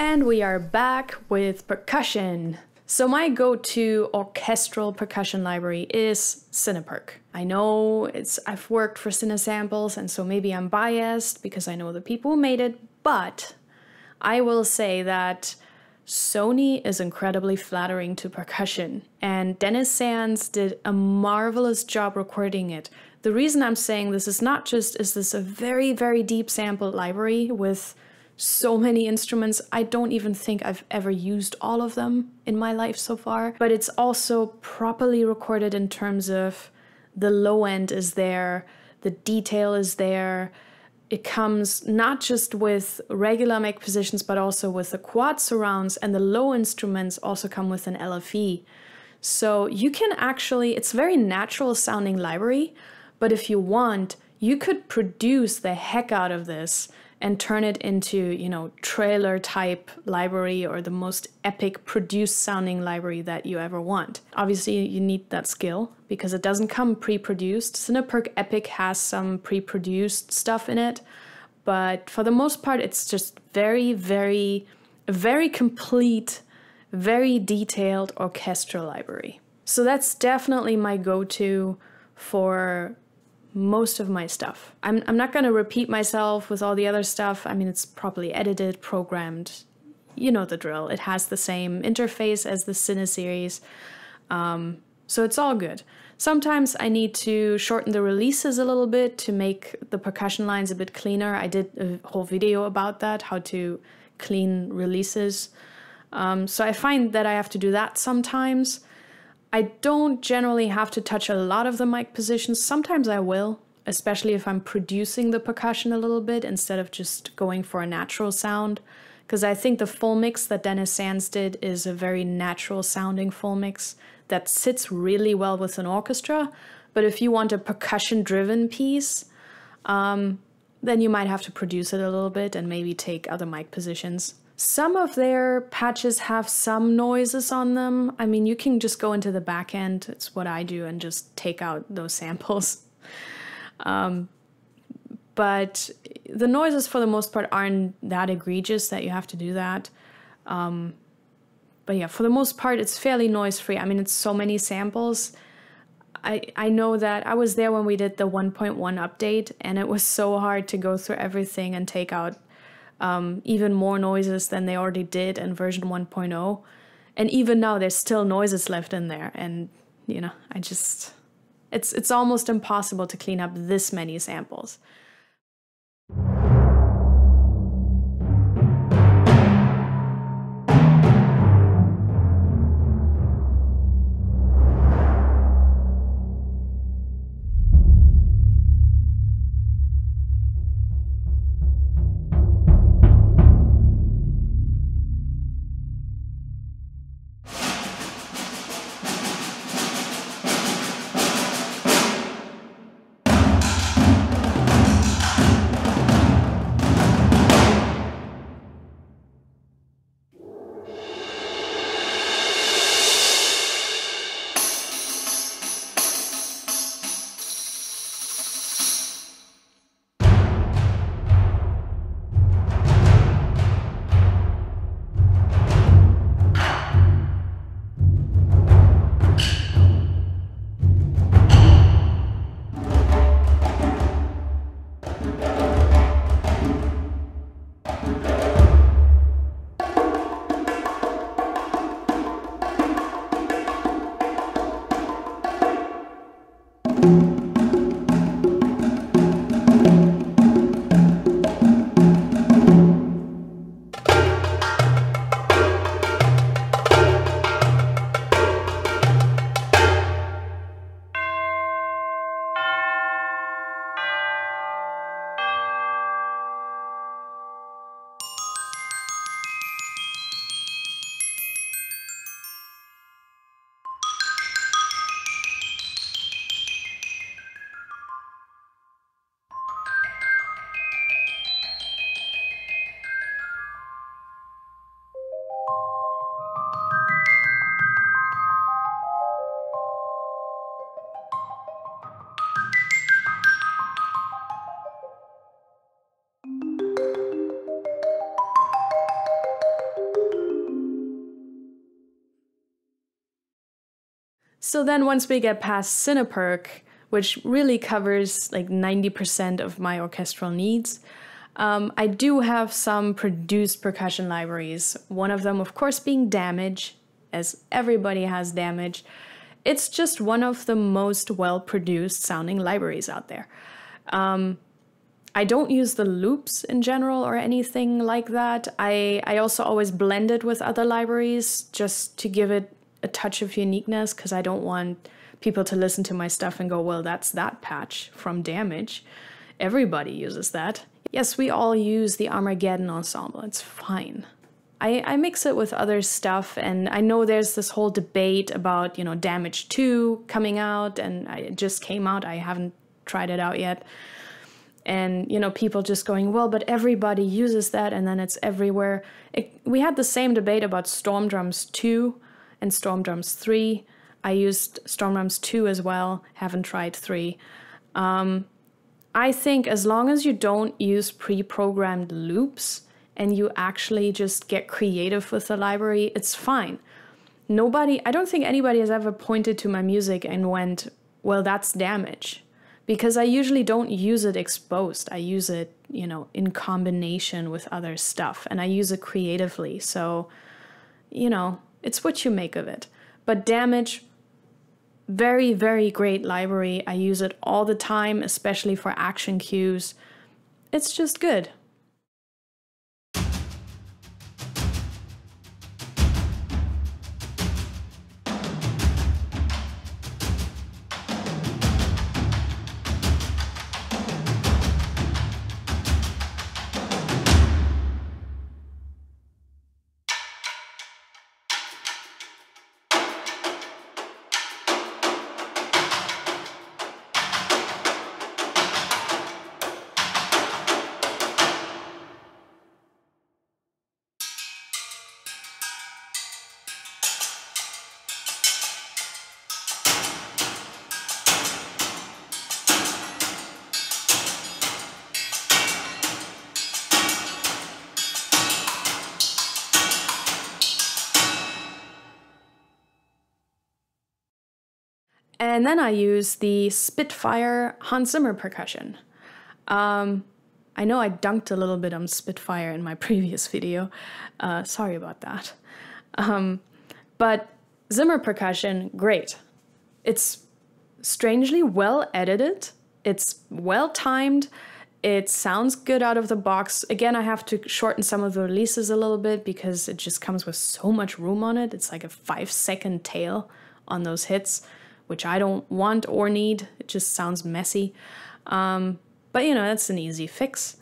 And we are back with percussion. So my go-to orchestral percussion library is CinePerc. I know I've worked for Cinesamples, and so maybe I'm biased because I know the people who made it, but I will say that Sony is incredibly flattering to percussion, and Dennis Sands did a marvelous job recording it. The reason I'm saying this is not just is this a very, very deep sample library with so many instruments. I don't even think I've ever used all of them in my life so far, but it's also properly recorded in terms of the low end is there, the detail is there. It comes not just with regular mic positions, but also with the quad surrounds, and the low instruments also come with an LFE. So you can actually, it's a very natural sounding library, but if you want, you could produce the heck out of this and turn it into, you know, trailer type library or the most epic produced sounding library that you ever want. Obviously you need that skill because it doesn't come pre-produced. CinePerc Epic has some pre-produced stuff in it, but for the most part it's just very complete, very detailed orchestral library. So that's definitely my go-to for most of my stuff. I'm not going to repeat myself with all the other stuff. I mean, it's probably edited, programmed, you know the drill. It has the same interface as the Cine series, so it's all good. Sometimes I need to shorten the releases a little bit to make the percussion lines a bit cleaner. I did a whole video about that, how to clean releases. So I find that I have to do that sometimes. I don't generally have to touch a lot of the mic positions. Sometimes I will, especially if I'm producing the percussion a little bit instead of just going for a natural sound, because I think the full mix that Dennis Sands did is a very natural sounding full mix that sits really well with an orchestra. But if you want a percussion driven piece, then you might have to produce it a little bit and maybe take other mic positions. Some of their patches have some noises on them. I mean, you can just go into the back end, it's what I do, and just take out those samples. But the noises for the most part aren't that egregious that you have to do that. But yeah, for the most part, it's fairly noise-free. I mean, it's so many samples. I know that I was there when we did the 1.1 update, and it was so hard to go through everything and take out even more noises than they already did in version 1.0. And even now there's still noises left in there. And, you know, I just, it's almost impossible to clean up this many samples. So then once we get past Cineperc, which really covers like 90% of my orchestral needs, I do have some produced percussion libraries. One of them, of course, being Damage, as everybody has Damage. It's just one of the most well-produced sounding libraries out there. I don't use the loops in general or anything like that. I also always blend it with other libraries just to give it a touch of uniqueness, because I don't want people to listen to my stuff and go, well, that's that patch from Damage. Everybody uses that. Yes, we all use the Armageddon Ensemble. It's fine. I mix it with other stuff, and I know there's this whole debate about, you know, Damage 2 coming out, and it just came out. I haven't tried it out yet. And, you know, people just going, well, but everybody uses that, and then it's everywhere. We had the same debate about Storm Drums 2 and Storm Drums 3. I used Storm Drums 2 as well, haven't tried 3. I think as long as you don't use pre-programmed loops and you actually just get creative with the library, it's fine. Nobody, I don't think anybody has ever pointed to my music and went, well, that's Damage. Because I usually don't use it exposed. I use it, you know, in combination with other stuff, and I use it creatively. So, you know, it's what you make of it. But Damage, very, very great library. I use it all the time, especially for action cues. It's just good. And then I use the Spitfire Hans Zimmer Percussion. I know I dunked a little bit on Spitfire in my previous video. Sorry about that. But Zimmer Percussion, great. It's strangely well edited. It's well timed. It sounds good out of the box. Again, I have to shorten some of the releases a little bit because it just comes with so much room on it. It's like a 5-second tail on those hits, which I don't want or need. It just sounds messy. But you know, that's an easy fix.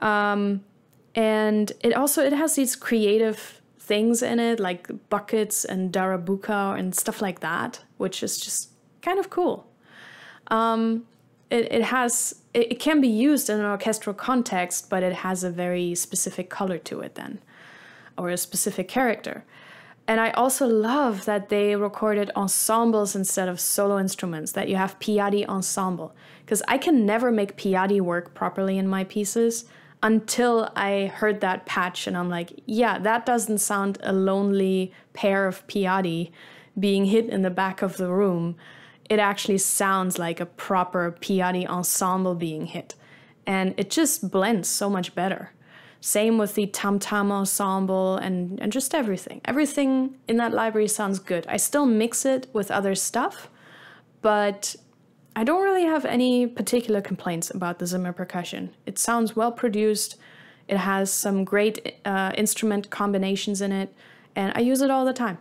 And it has these creative things in it, like buckets and darabuka and stuff like that, which is just kind of cool. It can be used in an orchestral context, but it has a very specific color to it then, or a specific character. And I also love that they recorded ensembles instead of solo instruments, that you have piatti ensemble, because I can never make piatti work properly in my pieces until I heard that patch and I'm like, yeah, that doesn't sound a lonely pair of piatti being hit in the back of the room. It actually sounds like a proper piatti ensemble being hit, and it just blends so much better. Same with the Tam Tam Ensemble and just everything. Everything in that library sounds good. I still mix it with other stuff, but I don't really have any particular complaints about the Zimmer Percussion. It sounds well produced. It has some great instrument combinations in it, and I use it all the time.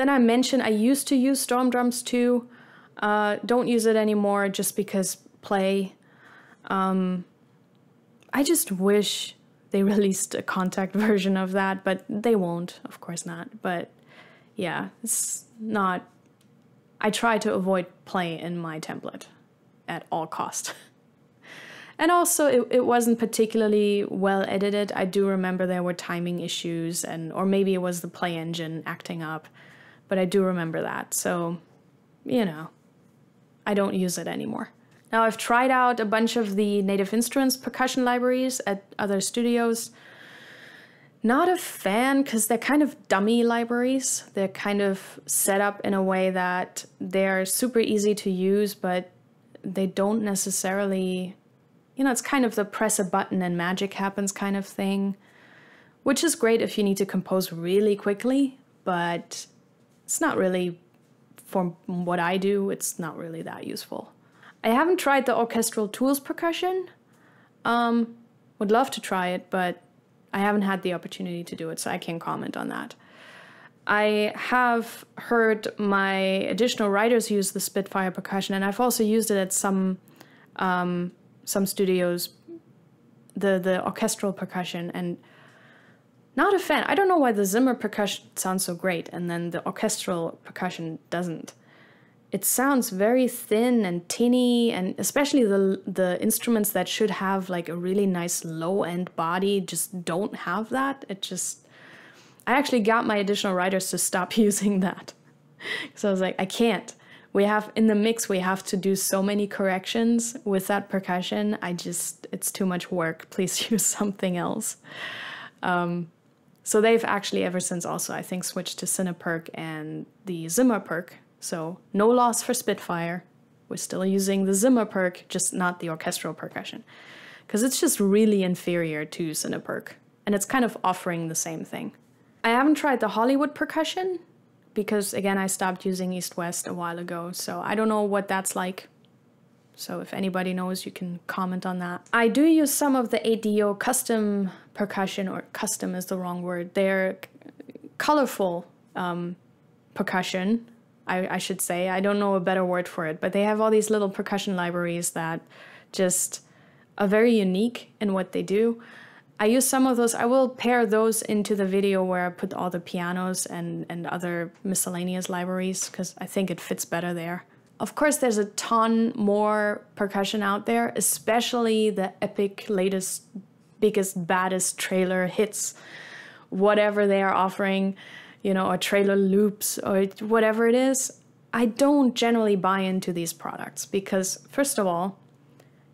Then I mentioned I used to use Storm Drums 2. Don't use it anymore just because Play. I just wish they released a Contact version of that, but they won't, of course not. But yeah, it's not... I try to avoid Play in my template at all cost. And also it wasn't particularly well edited. I do remember there were timing issues, and or maybe it was the Play engine acting up, but I do remember that. So, you know, I don't use it anymore. Now I've tried out a bunch of the Native Instruments percussion libraries at other studios. Not a fan, because they're kind of dummy libraries. They're kind of set up in a way that they're super easy to use, but they don't necessarily... You know, it's kind of the press a button and magic happens kind of thing, which is great if you need to compose really quickly, but it's not really, for what I do, it's not really that useful. I haven't tried the Orchestral Tools percussion. Would love to try it, but I haven't had the opportunity to do it, so I can't comment on that. I have heard my additional writers use the Spitfire percussion, and I've also used it at some studios, the orchestral percussion, and not a fan. I don't know why the Zimmer percussion sounds so great and then the orchestral percussion doesn't. It sounds very thin and tinny, and especially the instruments that should have like a really nice low-end body just don't have that. It just... I actually got my additional writers to stop using that. So I was like, I can't. We have, in the mix, we have to do so many corrections with that percussion. I just, it's too much work. Please use something else. So they've actually ever since also, I think, switched to CinePerc and the Zimmer Perc. So no loss for Spitfire. We're still using the Zimmer Perc, just not the orchestral percussion. Because it's just really inferior to CinePerc. And it's kind of offering the same thing. I haven't tried the Hollywood percussion, because again, I stopped using East West a while ago, so I don't know what that's like. So if anybody knows, you can comment on that. I do use some of the 8Dio custom percussion, or custom is the wrong word. They're colorful percussion, I should say. I don't know a better word for it, but they have all these little percussion libraries that just are very unique in what they do. I use some of those. I will pair those into the video where I put all the pianos and other miscellaneous libraries, because I think it fits better there. Of course, there's a ton more percussion out there, especially the epic, latest, biggest, baddest trailer hits, whatever they are offering, you know, or trailer loops or whatever it is. I don't generally buy into these products because, first of all,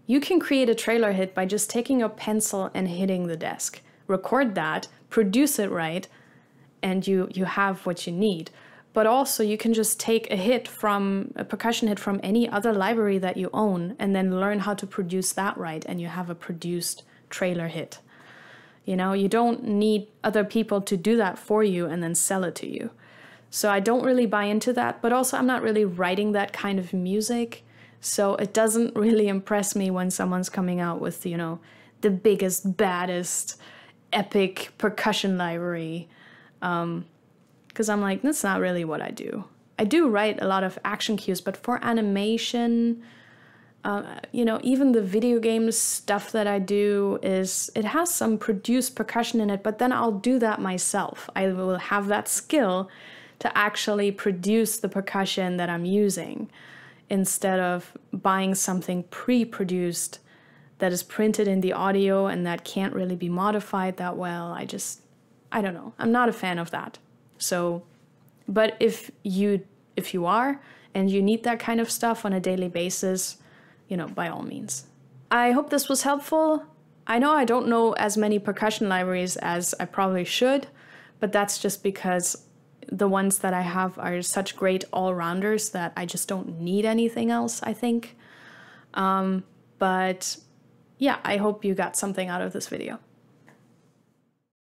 you can create a trailer hit by just taking a pencil and hitting the desk. Record that, produce it right, and you have what you need. But also you can just take a hit from, a percussion hit from any other library that you own, and then learn how to produce that right, and you have a produced trailer hit. You know, you don't need other people to do that for you and then sell it to you. So I don't really buy into that, but also I'm not really writing that kind of music. So it doesn't really impress me when someone's coming out with, you know, the biggest, baddest, epic percussion library. 'Cause I'm like, that's not really what I do. I do write a lot of action cues, but for animation, you know, even the video games stuff that I do is, it has some produced percussion in it, but then I'll do that myself. I will have that skill to actually produce the percussion that I'm using, instead of buying something pre-produced that is printed in the audio and that can't really be modified that well. I don't know. I'm not a fan of that. So, but if you are and you need that kind of stuff on a daily basis, you know, by all means. I hope this was helpful. I know I don't know as many percussion libraries as I probably should, but that's just because the ones that I have are such great all-rounders that I just don't need anything else, I think. But yeah, I hope you got something out of this video.